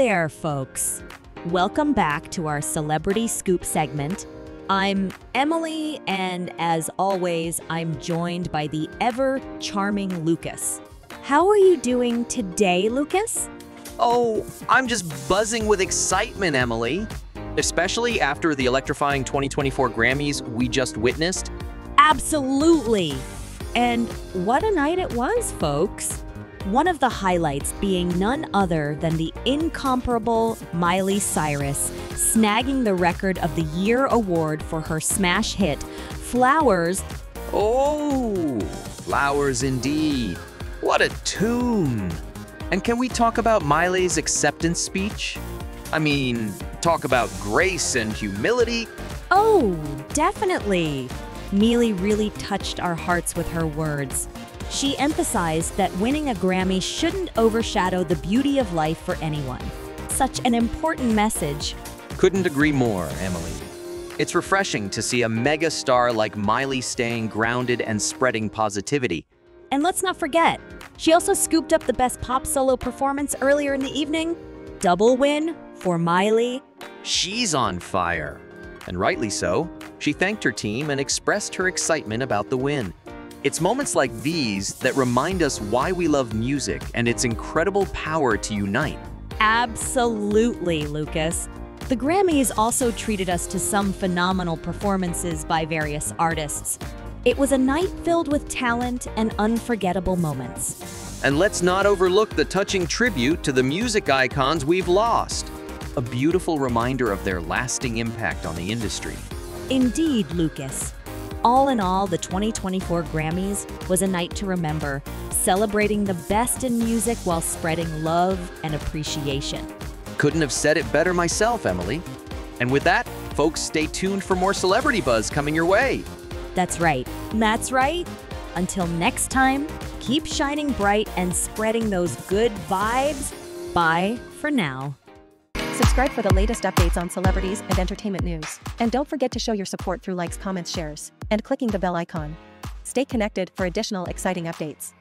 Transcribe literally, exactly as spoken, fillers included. there, folks. Welcome back to our Celebrity Scoop segment. I'm Emily, and as always, I'm joined by the ever-charming Lucas. How are you doing today, Lucas? Oh, I'm just buzzing with excitement, Emily. Especially after the electrifying twenty twenty-four Grammys we just witnessed. Absolutely! And what a night it was, folks. One of the highlights being none other than the incomparable Miley Cyrus snagging the Record of the Year award for her smash hit, Flowers. Oh, Flowers indeed. What a tune. And can we talk about Miley's acceptance speech? I mean, talk about grace and humility. Oh, definitely. Miley really touched our hearts with her words. She emphasized that winning a Grammy shouldn't overshadow the beauty of life for anyone. Such an important message. Couldn't agree more, Emily. It's refreshing to see a mega star like Miley staying grounded and spreading positivity. And let's not forget, she also scooped up the best pop solo performance earlier in the evening. Double win for Miley. She's on fire. And rightly so. She thanked her team and expressed her excitement about the win. It's moments like these that remind us why we love music and its incredible power to unite. Absolutely, Lucas. The Grammys also treated us to some phenomenal performances by various artists. It was a night filled with talent and unforgettable moments. And let's not overlook the touching tribute to the music icons we've lost. A beautiful reminder of their lasting impact on the industry. Indeed, Lucas. All in all, the twenty twenty-four Grammys was a night to remember, celebrating the best in music while spreading love and appreciation. Couldn't have said it better myself, Emily. And with that, folks, stay tuned for more celebrity buzz coming your way. That's right. That's right. Until next time, keep shining bright and spreading those good vibes. Bye for now. Subscribe for the latest updates on celebrities and entertainment news. And don't forget to show your support through likes, comments, shares, and clicking the bell icon. Stay connected for additional exciting updates.